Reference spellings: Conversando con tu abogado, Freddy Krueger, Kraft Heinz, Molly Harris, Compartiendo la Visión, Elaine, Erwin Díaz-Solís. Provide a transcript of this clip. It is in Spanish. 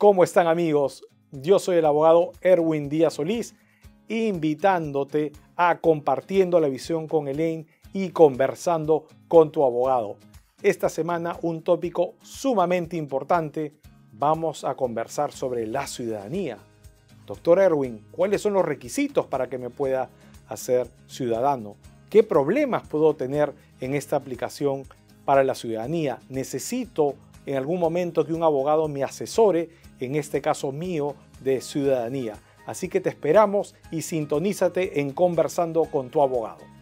¿Cómo están, amigos? Yo soy el abogado Erwin Díaz-Solís, invitándote a Compartiendo la Visión con Elaine y Conversando con tu abogado. Esta semana un tópico sumamente importante. Vamos a conversar sobre la ciudadanía. Doctor Erwin, ¿cuáles son los requisitos para que me pueda hacer ciudadano? ¿Qué problemas puedo tener en esta aplicación para la ciudadanía? ¿Necesito en algún momento que un abogado me asesore, en este caso mío, de ciudadanía? Así que te esperamos y sintonízate en Conversando con tu abogado.